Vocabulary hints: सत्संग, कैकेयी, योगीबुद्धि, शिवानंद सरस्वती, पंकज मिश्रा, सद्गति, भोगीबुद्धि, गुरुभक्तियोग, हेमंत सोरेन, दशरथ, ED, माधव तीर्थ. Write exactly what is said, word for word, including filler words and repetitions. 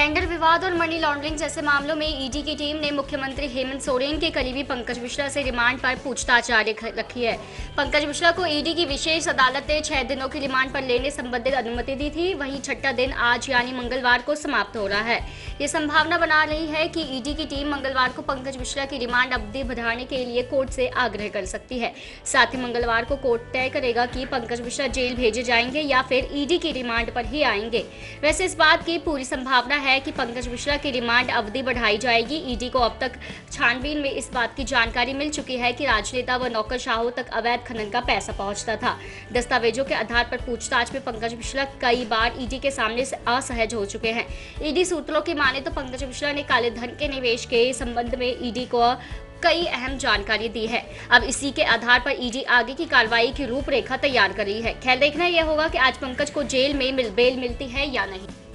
Tender विवाद और money laundering जैसे मामलों में ईडी की टीम ने मुख्यमंत्री हेमंत सोरेन के करीबी पंकज मिश्रा से रिमांड पर पूछताछ जारी रखी है। पंकज मिश्रा को ईडी की विशेष अदालत ने छह दिनों की रिमांड पर लेने संबंधित अनुमति दी थी। वहीं छठा दिन आज यानी मंगलवार को समाप्त हो रहा है। ये संभावना बना रही है कि ईडी की टीम मंगलवार को पंकज मिश्रा की रिमांड अवधि बढ़ाने के लिए कोर्ट से आग्रह कर सकती है। साथ ही मंगलवार को कोर्ट तय करेगा कि पंकज मिश्रा जेल भेजे जाएंगे या फिर ईडी की रिमांड पर ही आएंगे। वैसे इस बात की पूरी संभावना है कि पंकज मिश्रा की रिमांड अवधि बढ़ाई जाएगी। ईडी को अब तक छानबीन में इस बात की जानकारी मिल चुकी है कि राजनेता व नौकरशाहों तक अवैध खनन का पैसा पहुंचता था। दस्तावेजों के आधार पर पूछताछ में पंकज मिश्रा कई बार ईडी के सामने असहज हो चुके हैं। ईडी सूत्रों की माने तो पंकज मिश्रा ने काले धन के निवेश के संबंध में ईडी को कई अहम जानकारी दी है। अब इसी के आधार पर ईडी आगे की कार्रवाई की रूपरेखा तैयार कर रही है। खैर, देखना यह होगा कि आज पंकज को जेल में मिल बेल मिलती है या नहीं।